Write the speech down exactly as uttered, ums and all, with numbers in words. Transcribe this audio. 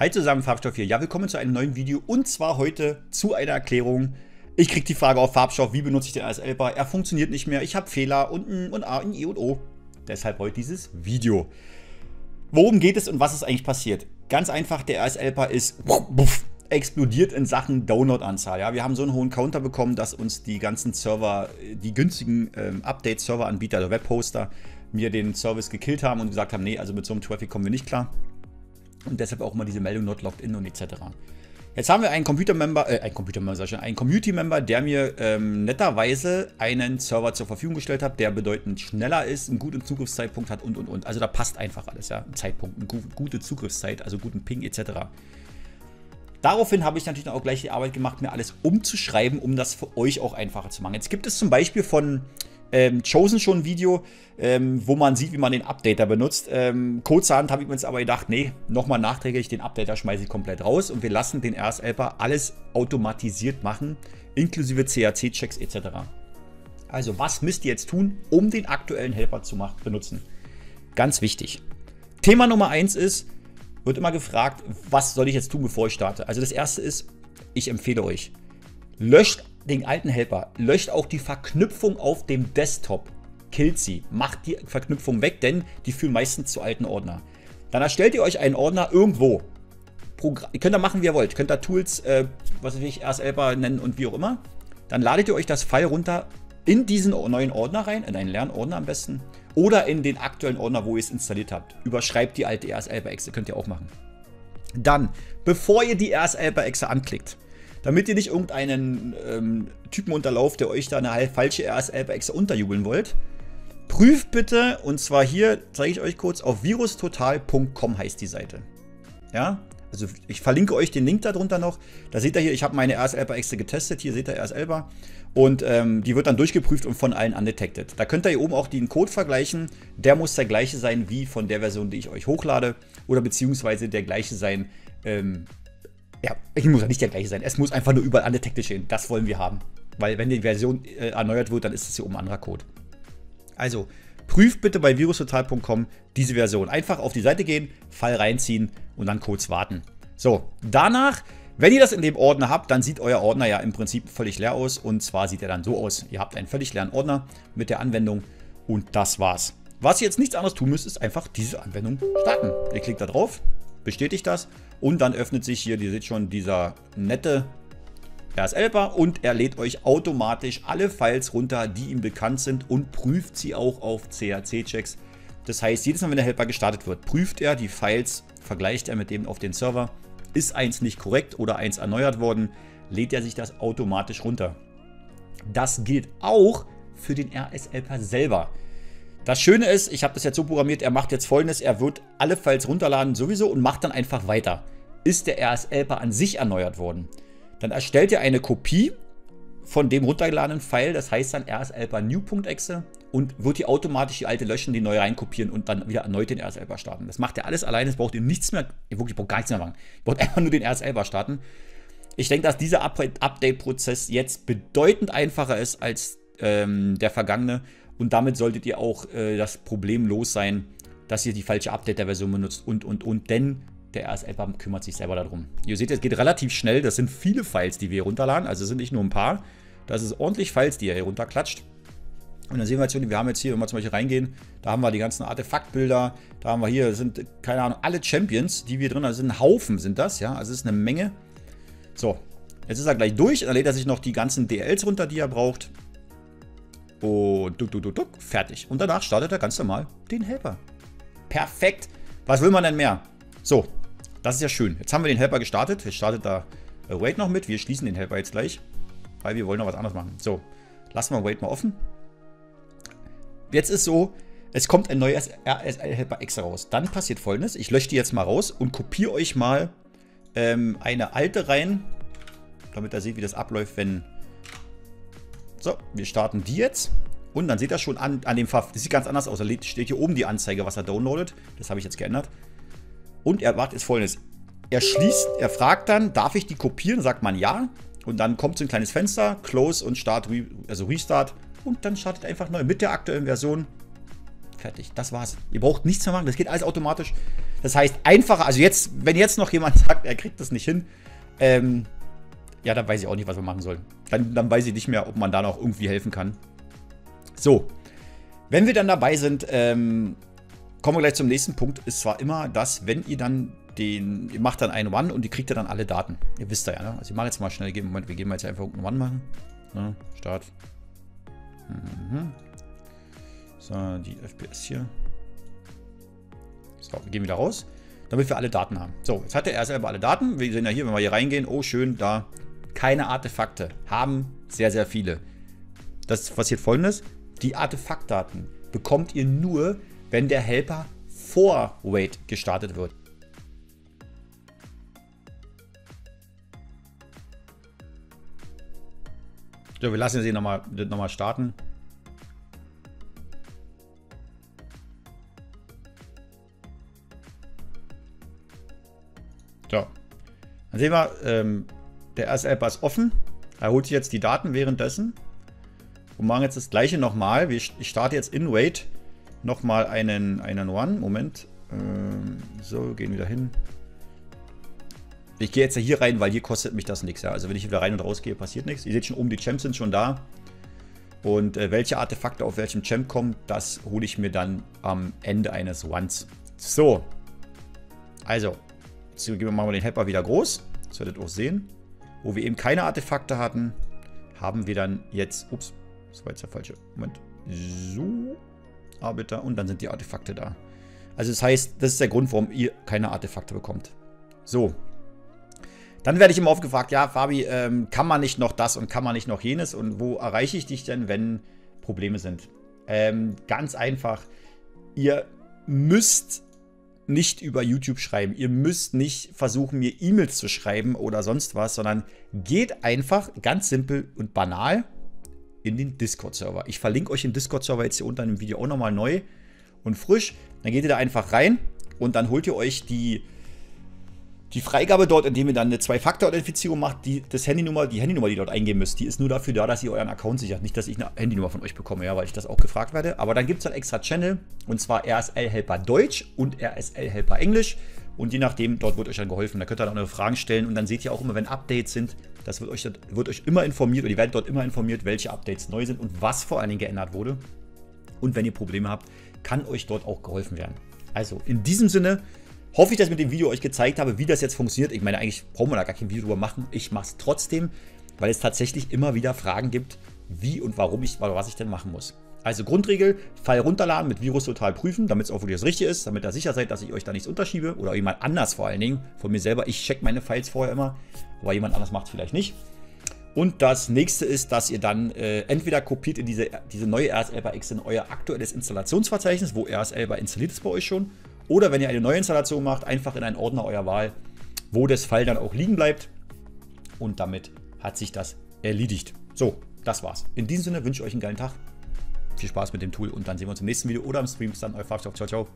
Hi zusammen, Farbstoff hier. Ja, willkommen zu einem neuen Video und zwar heute zu einer Erklärung. Ich kriege die Frage auf Farbstoff, wie benutze ich den R S L Helper? Er funktioniert nicht mehr, ich habe Fehler und ein und A und E und O. Deshalb heute dieses Video. Worum geht es und was ist eigentlich passiert? Ganz einfach, der R S L Helper ist buff, explodiert in Sachen Download-Anzahl. Ja, wir haben so einen hohen Counter bekommen, dass uns die ganzen Server, die günstigen ähm, Update-Server-Anbieter, also Webhoster, mir den Service gekillt haben und gesagt haben, nee, also mit so einem Traffic kommen wir nicht klar. Und deshalb auch immer diese Meldung not logged in und et cetera. Jetzt haben wir einen Computer-Member, äh, einen Computer-Member, einen Community-Member, der mir ähm, netterweise einen Server zur Verfügung gestellt hat, der bedeutend schneller ist, einen guten Zugriffszeitpunkt hat und und und. Also da passt einfach alles, ja. Ein Zeitpunkt, eine gu gute Zugriffszeit, also guten Ping et cetera. Daraufhin habe ich natürlich auch gleich die Arbeit gemacht, mir alles umzuschreiben, um das für euch auch einfacher zu machen. Jetzt gibt es zum Beispiel von Ähm, Chosen schon ein Video, ähm, wo man sieht, wie man den Updater benutzt. Ähm, kurzerhand habe ich mir jetzt aber gedacht, nee, nochmal nachträglich den Updater schmeiße ich komplett raus und wir lassen den R S L Helper alles automatisiert machen, inklusive C R C-Checks et cetera. Also was müsst ihr jetzt tun, um den aktuellen Helper zu machen, benutzen? Ganz wichtig. Thema Nummer eins ist, wird immer gefragt, was soll ich jetzt tun, bevor ich starte? Also das erste ist, ich empfehle euch, löscht den alten Helper, löscht auch die Verknüpfung auf dem Desktop, killt sie, macht die Verknüpfung weg, denn die führen meistens zu alten Ordner. Dann erstellt ihr euch einen Ordner irgendwo. Progr ihr könnt da machen, wie ihr wollt, ihr könnt da Tools, äh, was weiß ich, R S L Helper nennen und wie auch immer. Dann ladet ihr euch das File runter in diesen neuen Ordner rein, in einen Lernordner am besten, oder in den aktuellen Ordner, wo ihr es installiert habt. Überschreibt die alte R S L Helper-Exe, könnt ihr auch machen. Dann, bevor ihr die R S L Helper-Exe anklickt, damit ihr nicht irgendeinen ähm, Typen unterlauft, der euch da eine falsche R S L Helper-Exe unterjubeln wollt, prüft bitte, und zwar hier, zeige ich euch kurz, auf virus total punkt com heißt die Seite. Ja, also ich verlinke euch den Link darunter noch. Da seht ihr hier, ich habe meine R S L Helper-Exe getestet. Hier seht ihr R S L Helper. Und ähm, die wird dann durchgeprüft und von allen undetected. Da könnt ihr hier oben auch den Code vergleichen. Der muss der gleiche sein wie von der Version, die ich euch hochlade. Oder beziehungsweise der gleiche sein, ähm, ja, ich muss ja nicht der gleiche sein. Es muss einfach nur überall undetected stehen. Das wollen wir haben. Weil wenn die Version äh, erneuert wird, dann ist es hier oben ein anderer Code. Also, prüft bitte bei virus total punkt com diese Version. Einfach auf die Seite gehen, Fall reinziehen und dann kurz warten. So, danach, wenn ihr das in dem Ordner habt, dann sieht euer Ordner ja im Prinzip völlig leer aus. Und zwar sieht er dann so aus. Ihr habt einen völlig leeren Ordner mit der Anwendung und das war's. Was ihr jetzt nichts anderes tun müsst, ist einfach diese Anwendung starten. Ihr klickt da drauf, bestätigt das. Und dann öffnet sich hier, ihr seht schon, dieser nette R S L Helper und er lädt euch automatisch alle Files runter, die ihm bekannt sind und prüft sie auch auf C R C-Checks. Das heißt, jedes Mal, wenn der Helper gestartet wird, prüft er die Files, vergleicht er mit dem auf den Server. Ist eins nicht korrekt oder eins erneuert worden, lädt er sich das automatisch runter. Das gilt auch für den R S L Helper selber. Das Schöne ist, ich habe das jetzt so programmiert, er macht jetzt Folgendes, er wird alle Files runterladen sowieso und macht dann einfach weiter. Ist der R S L Helper an sich erneuert worden, dann erstellt ihr eine Kopie von dem runtergeladenen File, das heißt dann R S L Helper New.exe und wird ihr automatisch die alte löschen, die neue reinkopieren und dann wieder erneut den R S L Helper starten. Das macht ihr alles alleine, es braucht ihr nichts mehr, ihr wirklich braucht gar nichts mehr machen. Ihr braucht einfach nur den R S L Helper starten. Ich denke, dass dieser Update-Prozess jetzt bedeutend einfacher ist als ähm, der vergangene. Und damit solltet ihr auch äh, das Problem los sein, dass ihr die falsche Update-Version benutzt und, und, und. Denn der R S L Helper kümmert sich selber darum. Ihr seht, es geht relativ schnell. Das sind viele Files, die wir hier runterladen. Also es sind nicht nur ein paar. Das ist ordentlich Files, die ihr hier runterklatscht. Und dann sehen wir jetzt schon, wir haben jetzt hier, wenn wir zum Beispiel reingehen, da haben wir die ganzen Artefaktbilder. Da haben wir hier, sind, keine Ahnung, alle Champions, die wir drin haben. Das sind ein Haufen, sind das, ja. Also es ist eine Menge. So, jetzt ist er gleich durch. Dann lädt er sich noch die ganzen D Ls runter, die er braucht. Und duck, duck, duck, duck, fertig. Und danach startet er ganz normal den Helper. Perfekt. Was will man denn mehr? So, das ist ja schön. Jetzt haben wir den Helper gestartet. Jetzt startet da Wait noch mit. Wir schließen den Helper jetzt gleich, weil wir wollen noch was anderes machen. So, lassen wir Wait mal offen. Jetzt ist so, es kommt ein neues R S L Helper-Exe raus. Dann passiert Folgendes. Ich lösche die jetzt mal raus und kopiere euch mal ähm, eine alte rein, damit ihr seht, wie das abläuft, wenn... So, wir starten die jetzt und dann seht ihr schon an, an dem Fav, das sieht ganz anders aus, da steht hier oben die Anzeige, was er downloadet, das habe ich jetzt geändert. Und er macht jetzt Folgendes, er schließt, er fragt dann, darf ich die kopieren, sagt man ja und dann kommt so ein kleines Fenster, Close und Start, also Restart und dann startet einfach neu mit der aktuellen Version, fertig, das war's. Ihr braucht nichts mehr machen, das geht alles automatisch, Das heißt, einfacher, also jetzt, wenn jetzt noch jemand sagt, er kriegt das nicht hin, ähm, ja, dann weiß ich auch nicht, was wir machen sollen. Dann, dann weiß ich nicht mehr, ob man da noch irgendwie helfen kann. So, wenn wir dann dabei sind, ähm, kommen wir gleich zum nächsten Punkt. Ist zwar immer das, wenn ihr dann den, ihr macht dann einen One und ihr kriegt ja dann alle Daten. Ihr wisst ja, ne? Also ich mache jetzt mal schnell, Moment, wir gehen mal jetzt einfach irgendeinen One machen. Ja, Start. Mhm. So, die F P S hier. So, wir gehen wieder raus, damit wir alle Daten haben. So, jetzt hat der R S L alle Daten. Wir sehen ja hier, wenn wir hier reingehen, oh schön, da keine Artefakte. Haben sehr, sehr viele. Das passiert Folgendes. Die Artefaktdaten bekommt ihr nur, wenn der Helper vor Wait gestartet wird. So, wir lassen sie nochmal nochmal starten. So, dann sehen wir, ähm, der R S L Helper ist offen. Er holt sich jetzt die Daten währenddessen. Und machen jetzt das gleiche nochmal. Ich starte jetzt in Wait nochmal einen, einen One. Moment. Ähm, so, gehen wieder hin. Ich gehe jetzt ja hier rein, weil hier kostet mich das nichts. Ja. Also wenn ich wieder rein und raus gehe, passiert nichts. Ihr seht schon oben, die Champs sind schon da. Und äh, welche Artefakte auf welchem Champ kommen, das hole ich mir dann am Ende eines Ones. So. Also. Jetzt machen wir den Helper wieder groß. Das werdet ihr auch sehen. Wo wir eben keine Artefakte hatten, haben wir dann jetzt... Ups, das war jetzt der falsche. Moment. So. Arbeiter. Und dann sind die Artefakte da. Also das heißt, das ist der Grund, warum ihr keine Artefakte bekommt. So. Dann werde ich immer oft gefragt, ja, Fabi, ähm, kann man nicht noch das und kann man nicht noch jenes? Und wo erreiche ich dich denn, wenn Probleme sind? Ähm, ganz einfach. Ihr müsst nicht über YouTube schreiben. Ihr müsst nicht versuchen, mir E-Mails zu schreiben oder sonst was, sondern geht einfach ganz simpel und banal in den Discord-Server. Ich verlinke euch den Discord-Server jetzt hier unter dem Video auch nochmal neu und frisch. Dann geht ihr da einfach rein und dann holt ihr euch die... Die Freigabe dort, indem ihr dann eine Zwei-Faktor-Authentifizierung macht, die, das Handynummer, die Handynummer, die ihr dort eingeben müsst, die ist nur dafür da, dass ihr euren Account sichert. Nicht, dass ich eine Handynummer von euch bekomme, ja, weil ich das auch gefragt werde. Aber dann gibt es einen extra Channel, und zwar R S L Helper Deutsch und R S L Helper Englisch. Und je nachdem, dort wird euch dann geholfen. Da könnt ihr dann auch eure Fragen stellen. Und dann seht ihr auch immer, wenn Updates sind, das wird euch, das wird euch immer informiert, oder ihr werdet dort immer informiert, welche Updates neu sind und was vor allen Dingen geändert wurde. Und wenn ihr Probleme habt, kann euch dort auch geholfen werden. Also, in diesem Sinne... Hoffe ich, dass ich mit dem Video euch gezeigt habe, wie das jetzt funktioniert. Ich meine, eigentlich brauchen wir da gar kein Video drüber machen. Ich mache es trotzdem, weil es tatsächlich immer wieder Fragen gibt, wie und warum ich, was ich denn machen muss. Also Grundregel, Fall runterladen, mit VirusTotal prüfen, damit es auch wirklich das Richtige ist, damit ihr sicher seid, dass ich euch da nichts unterschiebe oder jemand anders vor allen Dingen, von mir selber. Ich check meine Files vorher immer, aber jemand anders macht es vielleicht nicht. Und das nächste ist, dass ihr dann äh, entweder kopiert in diese, diese neue R S L Helper exe in euer aktuelles Installationsverzeichnis, wo R S L Helper installiert ist bei euch schon. Oder wenn ihr eine neue Installation macht, einfach in einen Ordner eurer Wahl, wo das File dann auch liegen bleibt. Und damit hat sich das erledigt. So, das war's. In diesem Sinne wünsche ich euch einen geilen Tag. Viel Spaß mit dem Tool und dann sehen wir uns im nächsten Video oder im Stream. Dann euer Farbstoff. Ciao, ciao.